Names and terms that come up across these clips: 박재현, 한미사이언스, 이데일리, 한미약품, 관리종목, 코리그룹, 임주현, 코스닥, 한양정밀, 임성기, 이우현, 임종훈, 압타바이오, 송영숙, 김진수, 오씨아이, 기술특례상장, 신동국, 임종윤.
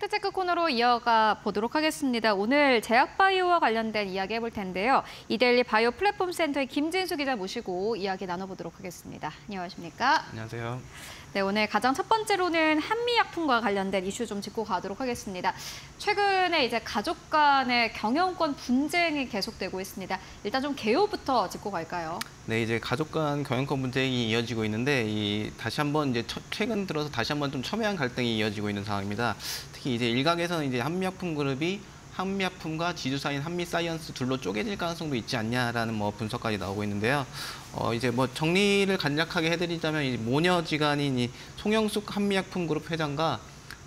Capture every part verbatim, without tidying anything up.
팩트체크 코너로 이어가 보도록 하겠습니다. 오늘 제약바이오와 관련된 이야기 해볼 텐데요. 이데일리 바이오 플랫폼 센터의 김진수 기자 모시고 이야기 나눠보도록 하겠습니다. 안녕하십니까? 안녕하세요. 네, 오늘 가장 첫 번째로는 한미약품과 관련된 이슈 좀 짚고 가도록 하겠습니다. 최근에 이제 가족 간의 경영권 분쟁이 계속되고 있습니다. 일단 좀 개요부터 짚고 갈까요? 네, 이제 가족 간 경영권 분쟁이 이어지고 있는데 이 다시 한번 이제 처, 최근 들어서 다시 한번 좀 첨예한 갈등이 이어지고 있는 상황입니다. 특히 이제 일각에서는 이제 한미약품 그룹이 한미약품과 지주사인 한미사이언스 둘로 쪼개질 가능성도 있지 않냐라는 뭐 분석까지 나오고 있는데요. 어 이제 뭐 정리를 간략하게 해드리자면 이 모녀지간인 이 송영숙 한미약품 그룹 회장과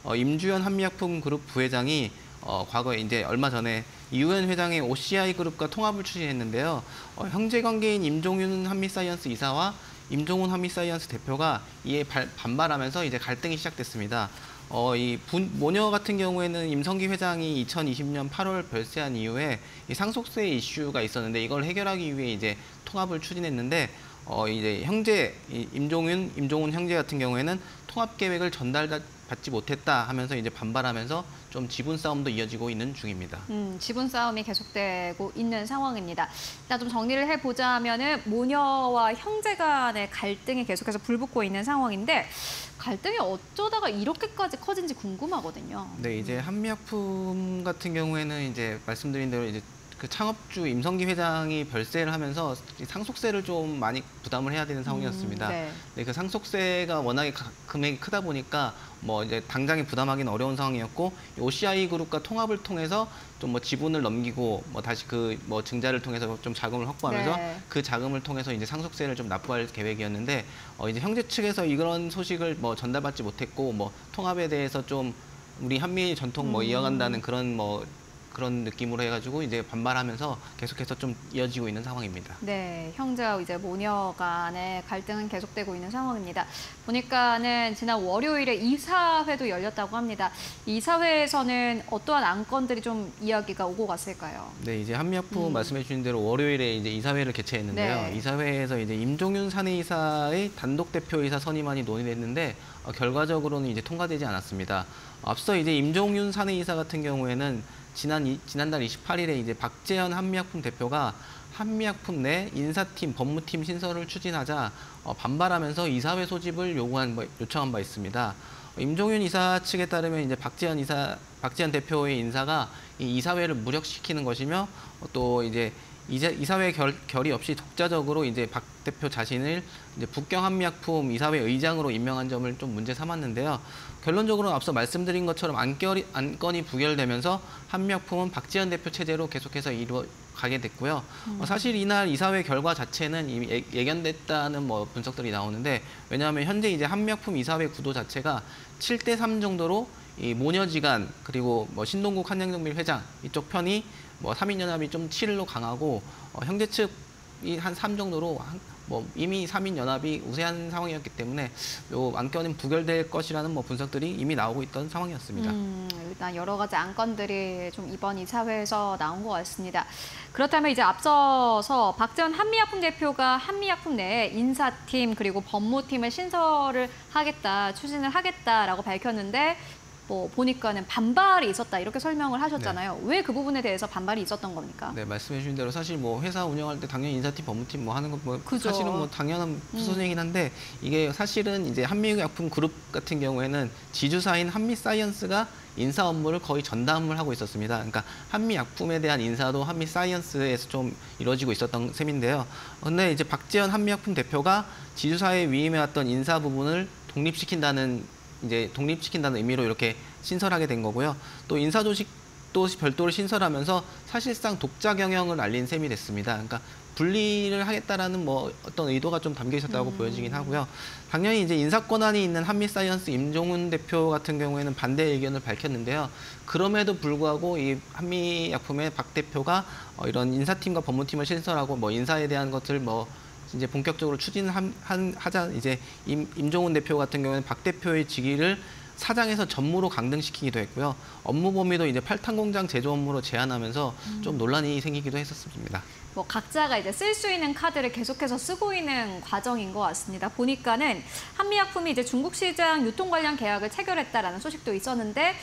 어 임주현 한미약품 그룹 부회장이 어 과거에 이제 얼마 전에 이우현 회장의 오씨아이 그룹과 통합을 추진했는데요. 어 형제 관계인 임종윤 한미사이언스 이사와 임종훈 한미사이언스 대표가 이에 발, 반발하면서 이제 갈등이 시작됐습니다. 어, 이 분, 모녀 같은 경우에는 임성기 회장이 이천이십 년 팔월 별세한 이후에 이 상속세 이슈가 있었는데 이걸 해결하기 위해 이제 통합을 추진했는데 어, 이제 형제 임종윤, 임종훈 형제 같은 경우에는 통합 계획을 전달받지 못했다 하면서 이제 반발하면서 좀 지분 싸움도 이어지고 있는 중입니다. 음, 지분 싸움이 계속되고 있는 상황입니다. 일단 좀 정리를 해보자면은 모녀와 형제 간의 갈등이 계속해서 불붙고 있는 상황인데 갈등이 어쩌다가 이렇게까지 커진지 궁금하거든요. 네, 이제 한미약품 같은 경우에는 이제 말씀드린 대로 이제 그 창업주 임성기 회장이 별세를 하면서 상속세를 좀 많이 부담을 해야 되는 상황이었습니다. 음, 네. 네, 그 상속세가 워낙에 금액이 크다 보니까 뭐 이제 당장에 부담하기는 어려운 상황이었고 오씨아이 그룹과 통합을 통해서 좀 뭐 지분을 넘기고 뭐 다시 그 뭐 증자를 통해서 좀 자금을 확보하면서 네. 그 자금을 통해서 이제 상속세를 좀 납부할 계획이었는데 어 이제 형제 측에서 이런 소식을 뭐 전달받지 못했고 뭐 통합에 대해서 좀 우리 한미 전통 뭐 음. 이어간다는 그런 뭐 그런 느낌으로 해가지고 이제 반발하면서 계속해서 좀 이어지고 있는 상황입니다. 네, 형제와 이제 모녀 간의 갈등은 계속되고 있는 상황입니다. 보니까는 지난 월요일에 이사회도 열렸다고 합니다. 이사회에서는 어떠한 안건들이 좀 이야기가 오고 갔을까요? 네, 이제 한미약품 음. 말씀해 주신 대로 월요일에 이제 이사회를 개최했는데요. 네. 이사회에서 이제 임종윤 사내이사의 단독 대표이사 선임안이 논의됐는데 어, 결과적으로는 이제 통과되지 않았습니다. 앞서 이제 임종윤 사내이사 같은 경우에는 지난, 지난달 이십팔 일에 이제 박재현 한미약품 대표가 한미약품 내 인사팀, 법무팀 신설을 추진하자 반발하면서 이사회 소집을 요구한, 요청한 바 있습니다. 임종윤 이사 측에 따르면 이제 박재현 이사, 박재현 대표의 인사가 이 이사회를 무력시키는 것이며 또 이제 이제 이사회 결, 결의 없이 독자적으로 이제 박 대표 자신을 이제 북경 한미약품 이사회 의장으로 임명한 점을 좀 문제 삼았는데요. 결론적으로는 앞서 말씀드린 것처럼 안결이, 안건이 부결되면서 한미약품은 박재현 대표 체제로 계속해서 이루어 가게 됐고요. 음. 어, 사실 이날 이사회 결과 자체는 이미 예, 예견됐다는 뭐 분석들이 나오는데 왜냐하면 현재 이제 한미약품 이사회 구도 자체가 칠 대 삼 정도로 이 모녀지간 그리고 뭐 신동국 한양정밀 회장 이쪽 편이 뭐 삼인연합이 좀 칠로 강하고 어, 형제 측이 한 삼 정도로 한, 뭐 이미 삼인연합이 우세한 상황이었기 때문에 요 안건은 부결될 것이라는 뭐 분석들이 이미 나오고 있던 상황이었습니다. 음, 일단 여러 가지 안건들이 좀 이번 이사회에서 나온 것 같습니다. 그렇다면 이제 앞서서 박재현 한미약품 대표가 한미약품 내에 인사팀 그리고 법무팀을 신설을 하겠다, 추진을 하겠다라고 밝혔는데 뭐 보니까는 반발이 있었다 이렇게 설명을 하셨잖아요. 네. 왜 그 부분에 대해서 반발이 있었던 겁니까? 네, 말씀해 주신 대로 사실 뭐 회사 운영할 때 당연히 인사팀, 법무팀 뭐 하는 거 뭐 사실은 뭐 당연한 소송이긴 한데 이게 사실은 이제 한미약품 그룹 같은 경우에는 지주사인 한미사이언스가 인사 업무를 거의 전담을 하고 있었습니다. 그러니까 한미약품에 대한 인사도 한미사이언스에서 좀 이루어지고 있었던 셈인데요. 근데 이제 박재현 한미약품 대표가 지주사에 위임해왔던 인사 부분을 독립시킨다는 이제 독립시킨다는 의미로 이렇게 신설하게 된 거고요. 또 인사조직도 별도로 신설하면서 사실상 독자 경영을 알린 셈이 됐습니다. 그러니까 분리를 하겠다라는 뭐 어떤 의도가 좀 담겨 있었다고 음. 보여지긴 하고요. 당연히 이제 인사 권한이 있는 한미사이언스 임종훈 대표 같은 경우에는 반대 의견을 밝혔는데요. 그럼에도 불구하고 이 한미약품의 박 대표가 이런 인사팀과 법무팀을 신설하고 뭐 인사에 대한 것들 뭐 이제 본격적으로 추진하자 이제 임, 임종훈 대표 같은 경우에는 박 대표의 직위를 사장에서 전무로 강등시키기도 했고요. 업무 범위도 이제 팔탄 공장 제조 업무로 제한하면서 음. 좀 논란이 생기기도 했었습니다. 뭐 각자가 이제 쓸 수 있는 카드를 계속해서 쓰고 있는 과정인 것 같습니다. 보니까는 한미약품이 이제 중국 시장 유통 관련 계약을 체결했다라는 소식도 있었는데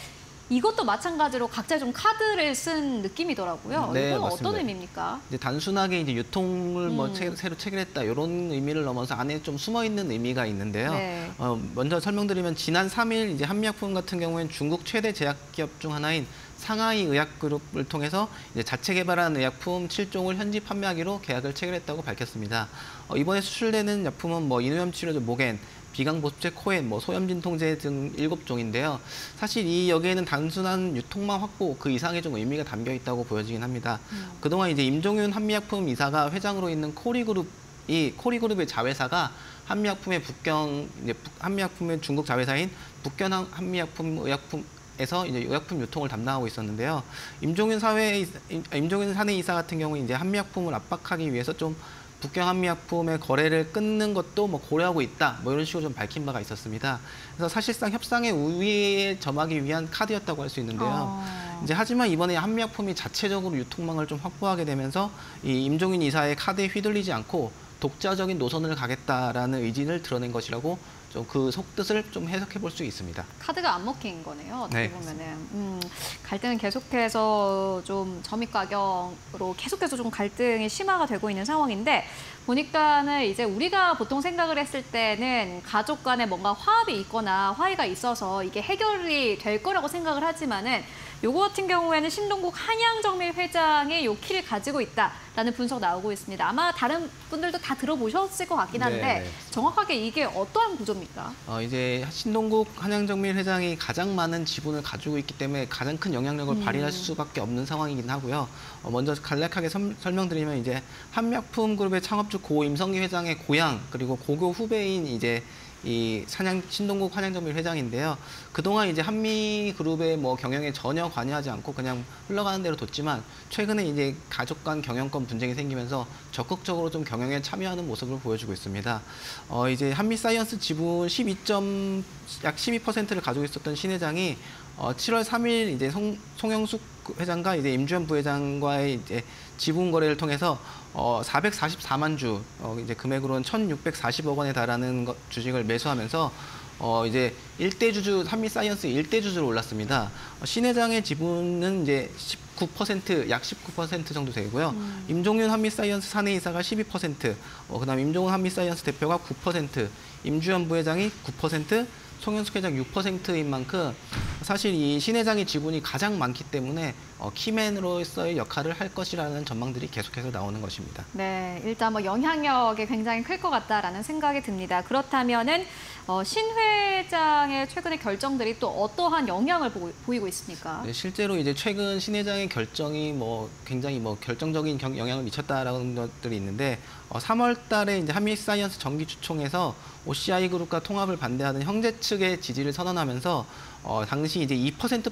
이것도 마찬가지로 각자 좀 카드를 쓴 느낌이더라고요. 네, 이건 맞습니다. 어떤 의미입니까? 이제 단순하게 이제 유통을 음. 뭐 채, 새로 체결했다 이런 의미를 넘어서 안에 좀 숨어 있는 의미가 있는데요. 네. 어, 먼저 설명드리면 지난 삼 일 이제 한미약품 같은 경우에는 중국 최대 제약기업 중 하나인 상하이 의약그룹을 통해서 이제 자체 개발한 의약품 칠 종을 현지 판매하기로 계약을 체결했다고 밝혔습니다. 어, 이번에 수출되는 약품은 뭐 인후염 치료제 모겐, 비강보습제 코엔, 뭐 소염진 통제 등 일곱 종인데요. 사실 이 여기에는 단순한 유통망 확보 그 이상의 좀 의미가 담겨 있다고 보여지긴 합니다. 음. 그동안 이제 임종윤 한미약품 이사가 회장으로 있는 코리그룹 이 코리그룹의 자회사가 한미약품의 북경 이제 한미약품의 중국 자회사인 북경 한미약품 의약품 에서 이제 의약품 유통을 담당하고 있었는데요. 임종윤 사회 임종윤 사내 이사 같은 경우 이제 한미약품을 압박하기 위해서 좀 북경 한미약품의 거래를 끊는 것도 뭐 고려하고 있다, 뭐 이런 식으로 좀 밝힌 바가 있었습니다. 그래서 사실상 협상의 우위에 점하기 위한 카드였다고 할 수 있는데요. 어... 이제 하지만 이번에 한미약품이 자체적으로 유통망을 좀 확보하게 되면서 이 임종윤 이사의 카드에 휘둘리지 않고 독자적인 노선을 가겠다라는 의지를 드러낸 것이라고. 좀 그 속뜻을 좀 해석해 볼 수 있습니다. 카드가 안 먹힌 거네요. 어떻게 네. 보면은 음, 갈등은 계속해서 좀 점입가격으로 계속해서 좀 갈등이 심화가 되고 있는 상황인데 보니까는 이제 우리가 보통 생각을 했을 때는 가족 간에 뭔가 화합이 있거나 화해가 있어서 이게 해결이 될 거라고 생각을 하지만은 요거 같은 경우에는 신동국 한양정밀 회장의 요 키를 가지고 있다라는 분석 나오고 있습니다. 아마 다른 분들도 다 들어보셨을 것 같긴 한데 네. 정확하게 이게 어떠한 구조입니까? 어, 이제 신동국 한양정밀 회장이 가장 많은 지분을 가지고 있기 때문에 가장 큰 영향력을 음. 발휘할 수밖에 없는 상황이긴 하고요. 어, 먼저 간략하게 섬, 설명드리면 이제 한미약품 그룹의 창업주 고 임성기 회장의 고향 그리고 고교 후배인 이제. 이 산양 신동국 한양정밀 회장인데요. 그동안 이제 한미 그룹의 뭐 경영에 전혀 관여하지 않고 그냥 흘러가는 대로 뒀지만 최근에 이제 가족 간 경영권 분쟁이 생기면서 적극적으로 좀 경영에 참여하는 모습을 보여주고 있습니다. 어 이제 한미사이언스 지분 십이 점 약 십이 퍼센트를 가지고 있었던 신 회장이 어 칠월 삼일 이제 송, 송영숙 회장과 이제 임주현 부회장과의 이제 지분 거래를 통해서 어 사백사십사만 주 어 이제 금액으로는 천육백사십억 원에 달하는 거, 주식을 매수하면서 어 이제 일대 주주 한미사이언스 일대 주주로 올랐습니다. 어, 신 회장의 지분은 이제 십구 퍼센트 약 십구 퍼센트 정도 되고요. 음. 임종윤 한미사이언스 사내 이사가 십이 퍼센트, 어 그다음 임종훈 한미사이언스 대표가 구 퍼센트, 임주현 부회장이 구 퍼센트, 송영숙 회장 육 퍼센트인 만큼 사실 이 신 회장의 지분이 가장 많기 때문에 어, 키맨으로서의 역할을 할 것이라는 전망들이 계속해서 나오는 것입니다. 네, 일단 뭐 영향력이 굉장히 클 것 같다라는 생각이 듭니다. 그렇다면은 어, 신 회장의 최근의 결정들이 또 어떠한 영향을 보, 보이고 있습니까? 네, 실제로 이제 최근 신 회장의 결정이 뭐 굉장히 뭐 결정적인 경, 영향을 미쳤다라는 것들이 있는데 어, 삼월 달에 이제 한미사이언스 정기주총에서 오씨아이 그룹과 통합을 반대하는 형제 측의 지지를 선언하면서 어, 당시 이제 이 퍼센트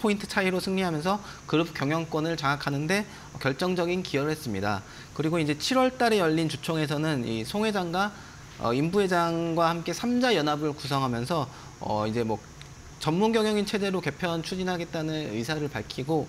포인트 차이로 승리하면서 그룹 경영권을 장악하는데 결정적인 기여를 했습니다. 그리고 이제 칠월 달에 열린 주총에서는 이 송 회장과 어, 임 부회장과 함께 삼자 연합을 구성하면서 어, 이제 뭐 전문 경영인 체제로 개편 추진하겠다는 의사를 밝히고.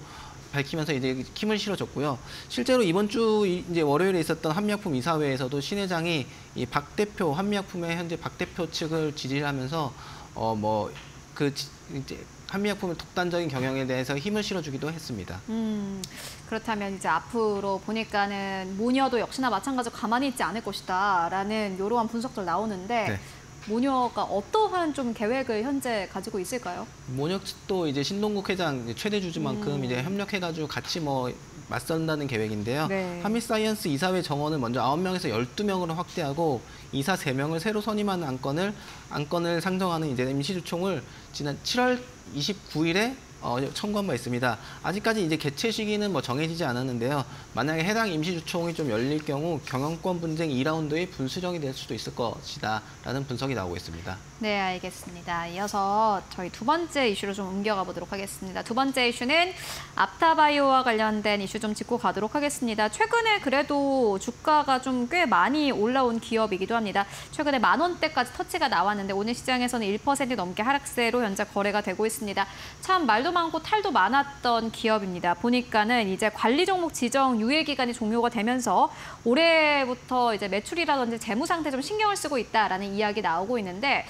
밝히면서 이제 힘을 실어줬고요. 실제로 이번 주 이제 월요일에 있었던 한미약품 이사회에서도 신 회장이 이 박 대표 한미약품의 현재 박 대표 측을 지지하면서 어 뭐 그 이제 한미약품의 독단적인 경영에 대해서 힘을 실어주기도 했습니다. 음, 그렇다면 이제 앞으로 보니까는 모녀도 역시나 마찬가지로 가만히 있지 않을 것이다라는 이러한 분석들 나오는데. 네. 모녀가 어떠한 좀 계획을 현재 가지고 있을까요? 모녀 측도 이제 신동국 회장 최대 주주만큼 음. 이제 협력해가지고 같이 뭐 맞선다는 계획인데요. 네. 한미사이언스 이사회 정원을 먼저 아홉 명에서 열두 명으로 확대하고 이사 세 명을 새로 선임하는 안건을 안건을 상정하는 이제 임시주총을 지난 칠월 이십구일에 어, 청구한 바 있습니다. 아직까지 이제 개최 시기는 뭐 정해지지 않았는데요. 만약에 해당 임시주총이 좀 열릴 경우 경영권 분쟁 이 라운드의 분수령이 될 수도 있을 것이다라는 분석이 나오고 있습니다. 네, 알겠습니다. 이어서 저희 두 번째 이슈로 좀 옮겨가 보도록 하겠습니다. 두 번째 이슈는 압타바이오와 관련된 이슈 좀 짚고 가도록 하겠습니다. 최근에 그래도 주가가 좀 꽤 많이 올라온 기업이기도 합니다. 최근에 만 원대까지 터치가 나왔는데 오늘 시장에서는 일 퍼센트 넘게 하락세로 현재 거래가 되고 있습니다. 참 말도 많고 탈도 많았던 기업입니다. 보니까는 이제 관리 종목 지정 유예 기간이 종료가 되면서 올해부터 이제 매출이라든지 재무 상태 좀 신경을 쓰고 있다라는 이야기 나오고 있는데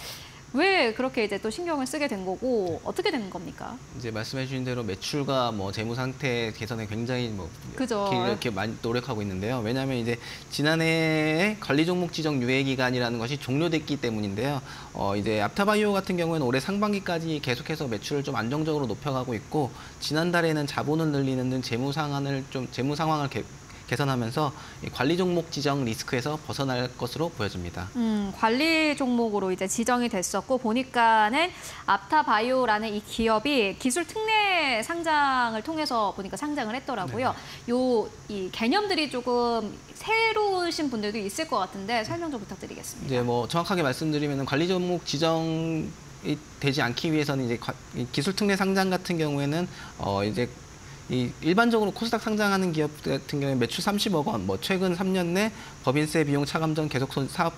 왜 그렇게 이제 또 신경을 쓰게 된 거고 어떻게 된 겁니까? 이제 말씀해 주신 대로 매출과 뭐 재무 상태 개선에 굉장히 뭐 그죠. 이렇게 많이 노력하고 있는데요. 왜냐하면 이제 지난해 관리 종목 지정 유예 기간이라는 것이 종료됐기 때문인데요. 어 이제 압타바이오 같은 경우에는 올해 상반기까지 계속해서 매출을 좀 안정적으로 높여가고 있고 지난달에는 자본을 늘리는 등 재무 상황을 좀 재무 상황을 개, 개선하면서 관리 종목 지정 리스크에서 벗어날 것으로 보여집니다. 음, 관리 종목으로 이제 지정이 됐었고 보니까는 압타바이오라는 이 기업이 기술특례 상장을 통해서 보니까 상장을 했더라고요. 네. 요 이 개념들이 조금 새로우신 분들도 있을 것 같은데 설명 좀 부탁드리겠습니다. 이제 뭐 정확하게 말씀드리면 관리 종목 지정이 되지 않기 위해서는 이제 기술특례 상장 같은 경우에는 어 이제 이 일반적으로 코스닥 상장하는 기업 같은 경우에 매출 삼십억 원, 뭐 최근 삼 년 내 법인세 비용 차감 전 계속 손 사업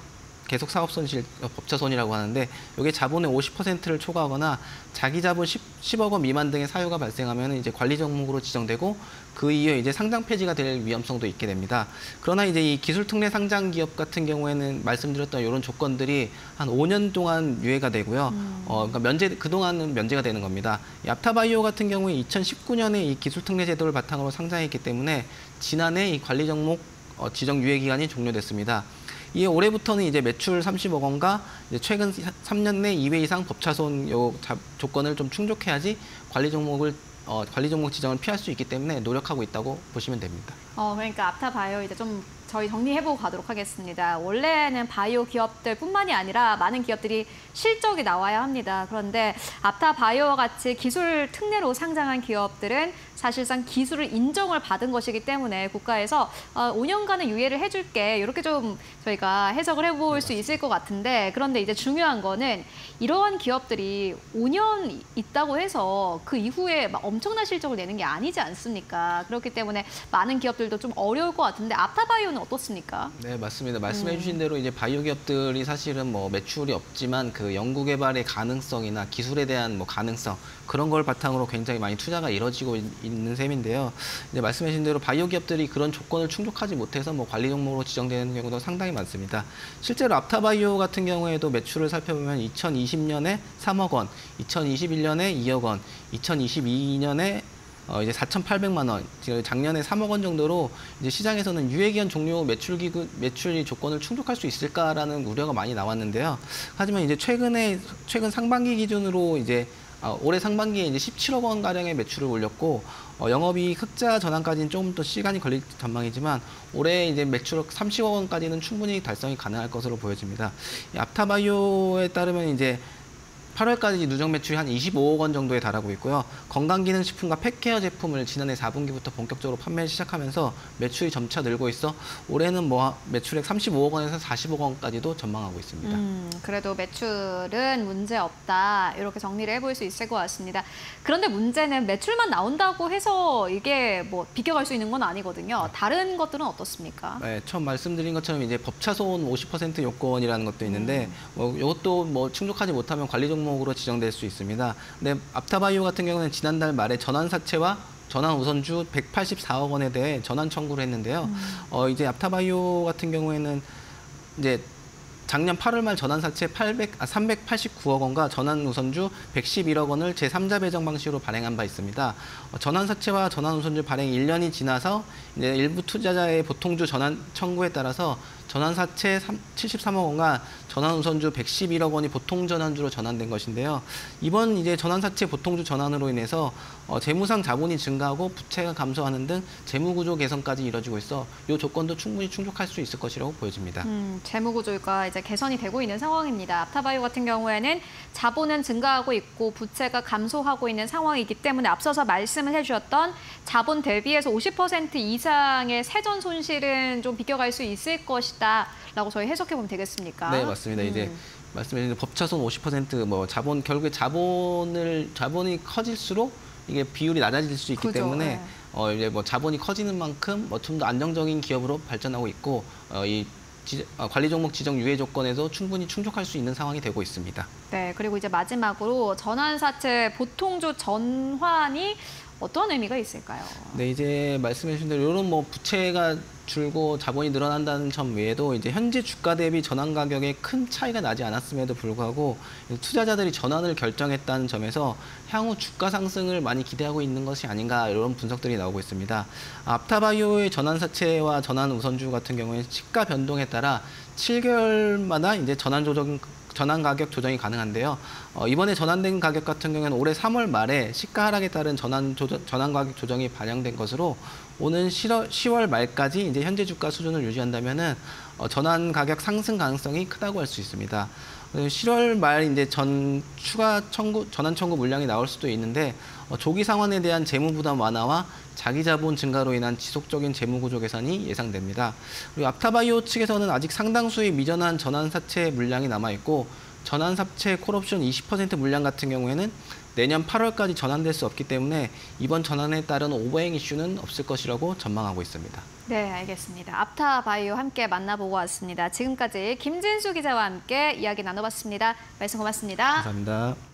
계속 사업 손실, 법차 손이라고 하는데 이게 자본의 오십 퍼센트를 초과하거나 자기 자본 십억 원 미만 등의 사유가 발생하면 이제 관리 종목으로 지정되고 그 이후에 이제 상장 폐지가 될 위험성도 있게 됩니다. 그러나 이제 이 기술특례 상장 기업 같은 경우에는 말씀드렸던 이런 조건들이 한 오 년 동안 유예가 되고요. 음. 어, 그러니까 면제 그동안은 면제가 되는 겁니다. 이 압타바이오 같은 경우에 이천십구 년에 이 기술특례 제도를 바탕으로 상장했기 때문에 지난해 이 관리 종목 어, 지정 유예 기간이 종료됐습니다. 이 올해부터는 이제 매출 삼십억 원과 이제 최근 삼 년 내 이 회 이상 법차손 요 조건을 좀 충족해야지 관리 종목을 어, 관리 종목 지정을 피할 수 있기 때문에 노력하고 있다고 보시면 됩니다. 어, 그러니까 압타바이오 이제 좀 저희 정리해보고 가도록 하겠습니다. 원래는 바이오 기업들뿐만이 아니라 많은 기업들이 실적이 나와야 합니다. 그런데 압타바이오와 같이 기술 특례로 상장한 기업들은 사실상 기술을 인정을 받은 것이기 때문에 국가에서 오 년간은 유예를 해줄게 이렇게 좀 저희가 해석을 해볼 수 있을 것 같은데 그런데 이제 중요한 거는 이러한 기업들이 오 년 있다고 해서 그 이후에 막 엄청난 실적을 내는 게 아니지 않습니까? 그렇기 때문에 많은 기업들도 좀 어려울 것 같은데 압타바이오는 어떻습니까? 네, 맞습니다. 말씀해 주신 대로 이제 바이오 기업들이 사실은 뭐 매출이 없지만 그 연구개발의 가능성이나 기술에 대한 뭐 가능성 그런 걸 바탕으로 굉장히 많이 투자가 이뤄지고 있는 셈인데요. 이제 말씀하신 대로 바이오 기업들이 그런 조건을 충족하지 못해서 뭐 관리 종목으로 지정되는 경우도 상당히 많습니다. 실제로 압타바이오 같은 경우에도 매출을 살펴보면 이천이십 년에 삼억 원, 이천이십일 년에 이억 원, 이천이십이 년에 어 이제 사천팔백만 원, 작년에 삼억 원 정도로 이제 시장에서는 유예기간 종료 매출 기구 매출이 조건을 충족할 수 있을까라는 우려가 많이 나왔는데요. 하지만 이제 최근에 최근 상반기 기준으로 이제 어, 올해 상반기에 이제 십칠억 원 가량의 매출을 올렸고 어, 영업이익 흑자 전환까지는 조금 더 시간이 걸릴 전망이지만 올해 이제 매출액 삼십억 원까지는 충분히 달성이 가능할 것으로 보여집니다. 이 압타바이오에 따르면 이제 팔월까지 누적 매출이 한 이십오억 원 정도에 달하고 있고요. 건강기능식품과 펫케어 제품을 지난해 사 분기부터 본격적으로 판매를 시작하면서 매출이 점차 늘고 있어 올해는 뭐 매출액 삼십오억 원에서 사십억 원까지도 전망하고 있습니다. 음, 그래도 매출은 문제없다 이렇게 정리를 해볼 수 있을 것 같습니다. 그런데 문제는 매출만 나온다고 해서 이게 뭐 비껴갈 수 있는 건 아니거든요. 다른 것들은 어떻습니까? 네, 처음 말씀드린 것처럼 이제 법차손 오십 퍼센트 요건이라는 것도 있는데 음. 뭐 이것도 뭐 충족하지 못하면 관리 종목 으로 지정될 수 있습니다. 근데 압타바이오 같은 경우는 지난달 말에 전환사채와 전환우선주 백팔십사억 원에 대해 전환 청구를 했는데요. 음. 어 이제 압타바이오 같은 경우에는 이제 작년 팔월 말 전환사채 팔백, 아, 삼백팔십구억 원과 전환우선주 백십일억 원을 제삼자 배정 방식으로 발행한 바 있습니다. 어, 전환사채와 전환우선주 발행 일 년이 지나서 이제 일부 투자자의 보통주 전환 청구에 따라서 전환사채 칠십삼억 원과 전환우선주 백십일억 원이 보통전환주로 전환된 것인데요. 이번 이제 전환사채 보통주 전환으로 인해서 어, 재무상 자본이 증가하고 부채가 감소하는 등 재무구조 개선까지 이뤄지고 있어 이 조건도 충분히 충족할 수 있을 것이라고 보여집니다. 음, 재무구조가 이제 개선이 되고 있는 상황입니다. 압타바이오 같은 경우에는 자본은 증가하고 있고 부채가 감소하고 있는 상황이기 때문에 앞서서 말씀을 해주셨던 자본 대비해서 오십 퍼센트 이상의 세전 손실은 좀 비껴갈 수 있을 것이 라고 저희 해석해보면 되겠습니까? 네, 맞습니다. 음. 이제 말씀하신 법차손 오십 퍼센트 뭐 자본 결국에 자본을 자본이 커질수록 이게 비율이 낮아질 수 있기 그죠. 때문에 네. 어 이제 뭐 자본이 커지는 만큼 뭐 좀 더 안정적인 기업으로 발전하고 있고 어 이 지, 관리 종목 지정 유예 조건에도 충분히 충족할 수 있는 상황이 되고 있습니다. 네, 그리고 이제 마지막으로 전환사채 보통주 전환이 어떤 의미가 있을까요? 네, 이제 말씀해주신 대로 이런 뭐 부채가 줄고 자본이 늘어난다는 점 외에도 이제 현재 주가 대비 전환 가격에 큰 차이가 나지 않았음에도 불구하고 투자자들이 전환을 결정했다는 점에서 향후 주가 상승을 많이 기대하고 있는 것이 아닌가 이런 분석들이 나오고 있습니다. 압타바이오의 전환 사채와 전환 우선주 같은 경우에는 시가 변동에 따라 칠 개월마다 이제 전환 조정 전환 가격 조정이 가능한데요. 어, 이번에 전환된 가격 같은 경우에는 올해 삼월 말에 시가 하락에 따른 전환, 조정, 전환 가격 조정이 반영된 것으로 오는 시월 말까지 이제 현재 주가 수준을 유지한다면은 어, 전환 가격 상승 가능성이 크다고 할 수 있습니다. 시월 말 이제 전 추가 청구, 전환 청구 물량이 나올 수도 있는데 어, 조기 상환에 대한 재무 부담 완화와 자기 자본 증가로 인한 지속적인 재무 구조 개선이 예상됩니다. 그리고 압타바이오 측에서는 아직 상당수의 미전한 전환 사채 물량이 남아 있고 전환 사채 콜옵션 이십 퍼센트 물량 같은 경우에는 내년 팔월까지 전환될 수 없기 때문에 이번 전환에 따른 오버행 이슈는 없을 것이라고 전망하고 있습니다. 네, 알겠습니다. 압타바이오 함께 만나보고 왔습니다. 지금까지 김진수 기자와 함께 이야기 나눠봤습니다. 말씀 고맙습니다. 감사합니다.